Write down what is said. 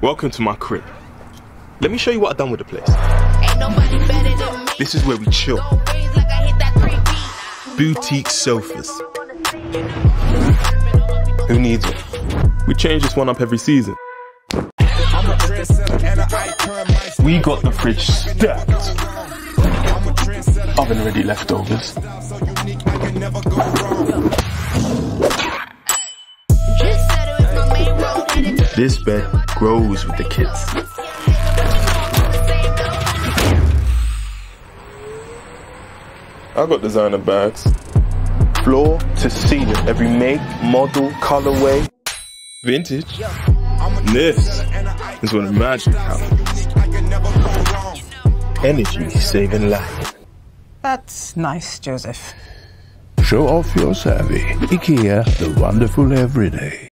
Welcome to my crib. Let me show you what I've done with the place. Ain't nobody better than me. This is where we chill. Boutique sofas. Who needs it? We change this one up every season. We got the fridge stacked. Oven ready leftovers. This bed grows with the kids. I got designer bags. Floor to ceiling, every make, model, colorway. Vintage. This is what magic happens. Energy saving life. That's nice, Joseph. Show off your savvy. IKEA, the wonderful everyday.